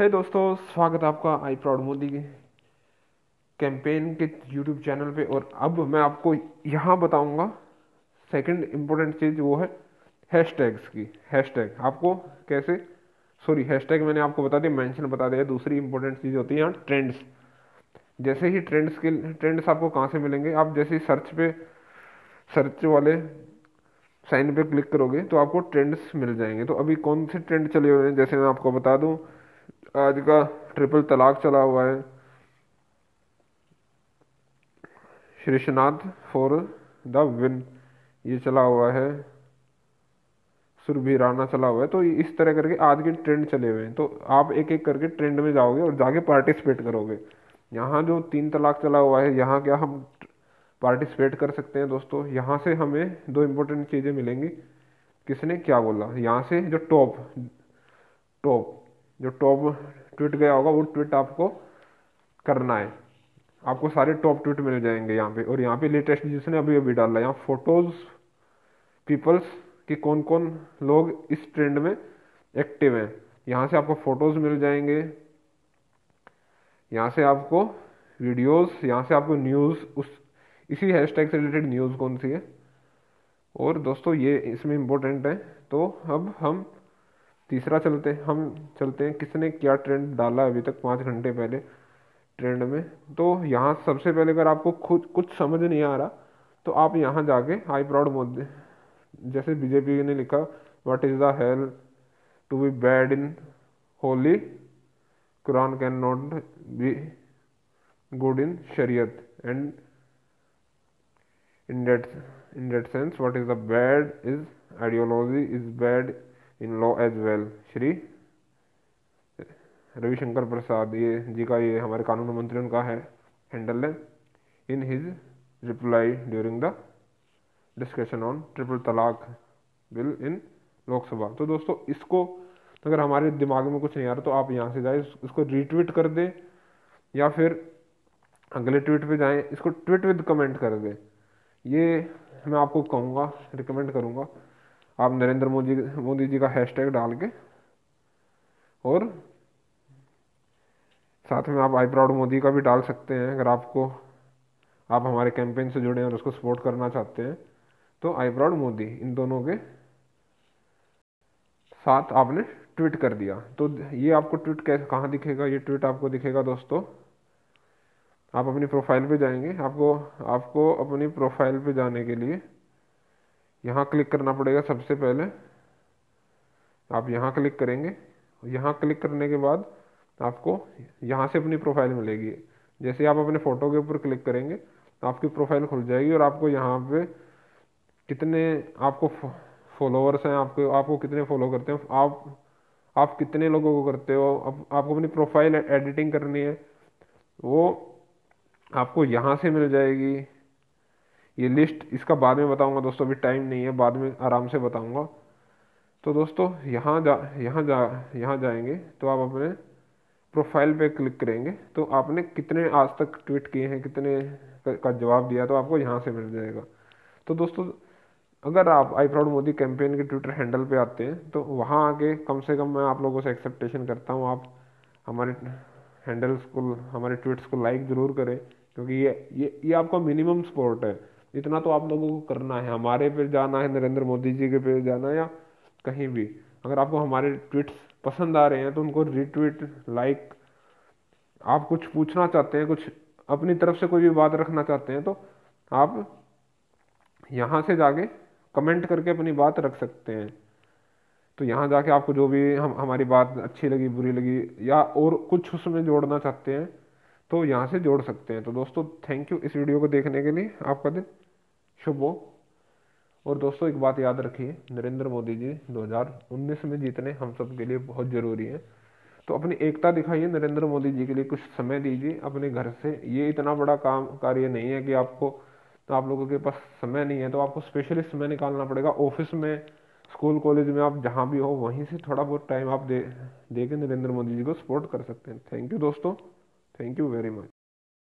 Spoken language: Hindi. है दोस्तों, स्वागत है आपका आई प्राउड मोदी कैंपेन के यूट्यूब चैनल पे। और अब मैं आपको यहाँ बताऊँगा सेकंड इम्पोर्टेंट चीज़, वो है हैशटैग्स की। हैशटैग आपको कैसे, सॉरी हैशटैग मैंने आपको बता दिया, मेंशन बता दिया। दूसरी इम्पोर्टेंट चीज़ होती है यहाँ ट्रेंड्स। जैसे ही ट्रेंड्स आपको कहाँ से मिलेंगे, आप जैसे ही सर्च वाले साइन पे क्लिक करोगे तो आपको ट्रेंड्स मिल जाएंगे। तो अभी कौन से ट्रेंड चले हुए हैं, जैसे मैं आपको बता दूँ, आज का ट्रिपल तलाक चला हुआ है, श्रीशनाथ फॉर द विन ये चला हुआ है, सुरभिराना चला हुआ है। तो इस तरह करके आज के ट्रेंड चले हुए हैं। तो आप एक एक करके ट्रेंड में जाओगे और जाके पार्टिसिपेट करोगे। यहाँ जो 3 तलाक चला हुआ है, यहाँ क्या हम पार्टिसिपेट कर सकते हैं दोस्तों। यहाँ से हमें 2 इम्पोर्टेंट चीज़ें मिलेंगी, किसने क्या बोला। यहाँ से जो टॉप ट्वीट गया होगा वो ट्वीट आपको करना है। आपको सारे टॉप ट्वीट मिल जाएंगे यहाँ पे। और यहाँ पे लेटेस्ट जिसने अभी अभी डाला है, यहाँ फोटोज पीपल्स कि कौन कौन लोग इस ट्रेंड में एक्टिव हैं। यहाँ से आपको फोटोज मिल जाएंगे, यहाँ से आपको वीडियोस, यहाँ से आपको न्यूज़, उस इसी हैशटैग से रिलेटेड न्यूज़ कौन सी है। और दोस्तों ये इसमें इम्पोर्टेंट है। तो अब हम तीसरा चलते हैं किसने क्या ट्रेंड डाला अभी तक 5 घंटे पहले ट्रेंड में। तो यहाँ सबसे पहले अगर आपको खुद कुछ समझ नहीं आ रहा तो आप यहाँ जाके आई प्राउड मोदी, जैसे बीजेपी ने लिखा what is the hell to be bad in holy, Quran can not be good in शरीयत, and in that sense what is the bad is ideology is bad in law as well, Shri Ravishankar Prasad ये जी का, ये हमारे कानून मंत्री, उनका है हैंडल है। In his reply during the discussion on triple तलाक बिल इन लोकसभा। तो दोस्तों इसको अगर हमारे दिमाग में कुछ नहीं आ रहा तो आप यहाँ से जाए, इसको रीट्वीट कर दे या फिर अगले ट्वीट पे जाएं, इसको ट्वीट विद कमेंट कर दे। ये मैं आपको कहूँगा, रिकमेंड करूँगा। आप नरेंद्र मोदी जी का हैशटैग डाल के और साथ में आप आई प्राउड मोदी का भी डाल सकते हैं। अगर आप हमारे कैंपेन से जुड़े हैं और उसको सपोर्ट करना चाहते हैं तो आई प्राउड मोदी इन दोनों के साथ आपने ट्वीट कर दिया। तो ये आपको ट्वीट कहाँ दिखेगा, ये ट्वीट आपको दिखेगा दोस्तों। आप अपनी प्रोफाइल पे जाएंगे, आपको अपनी प्रोफाइल पे जाने के लिए यहाँ क्लिक करना पड़ेगा। सबसे पहले आप यहाँ क्लिक करेंगे, यहाँ क्लिक करने के बाद आपको यहाँ से अपनी प्रोफाइल मिलेगी। जैसे आप अपने फ़ोटो के ऊपर क्लिक करेंगे तो आपकी प्रोफाइल खुल जाएगी और आपको यहाँ पे कितने आपको फॉलोअर्स हैं, आपको कितने फॉलो करते हैं, आप कितने लोगों को करते हो। आपको अपनी प्रोफाइल एडिटिंग करनी है, वो आपको यहाँ से मिल जाएगी। ये लिस्ट इसका बाद में बताऊँगा दोस्तों, अभी टाइम नहीं है, बाद में आराम से बताऊँगा। तो दोस्तों यहाँ जाएंगे तो आप अपने प्रोफाइल पे क्लिक करेंगे तो आपने कितने आज तक ट्वीट किए हैं, कितने का जवाब दिया, तो आपको यहाँ से मिल जाएगा। तो दोस्तों अगर आप आई प्राउड मोदी कैंपेन के ट्विटर हैंडल पे आते हैं तो वहाँ आके कम से कम मैं आप लोगों से एक्सपेक्टेशन करता हूँ आप हमारे हैंडल्स को, हमारे ट्वीट्स को लाइक ज़रूर करें, क्योंकि ये आपका मिनिमम सपोर्ट है। इतना तो आप लोगों को करना है, हमारे पे जाना है, नरेंद्र मोदी जी के पे जाना है या कहीं भी। अगर आपको हमारे ट्वीट्स पसंद आ रहे हैं तो उनको रीट्वीट, लाइक, आप कुछ पूछना चाहते हैं, कुछ अपनी तरफ से कोई भी बात रखना चाहते हैं तो आप यहाँ से जाके कमेंट करके अपनी बात रख सकते हैं। तो यहाँ जाके आपको जो भी हमारी बात अच्छी लगी, बुरी लगी या और कुछ उसमें जोड़ना चाहते हैं तो यहाँ से जोड़ सकते हैं। तो दोस्तों थैंक यू इस वीडियो को देखने के लिए, आपका दिन शुभ हो। और दोस्तों एक बात याद रखिए, नरेंद्र मोदी जी 2019 में जीतने हम सब के लिए बहुत ज़रूरी है। तो अपनी एकता दिखाइए, नरेंद्र मोदी जी के लिए कुछ समय दीजिए अपने घर से। ये इतना बड़ा काम कार्य नहीं है कि आपको, तो आप लोगों के पास समय नहीं है तो आपको स्पेशली समय निकालना पड़ेगा। ऑफिस में, स्कूल, कॉलेज में, आप जहाँ भी हो वहीं से थोड़ा बहुत टाइम आप दे के नरेंद्र मोदी जी को सपोर्ट कर सकते हैं। थैंक यू दोस्तों, थैंक यू वेरी मच।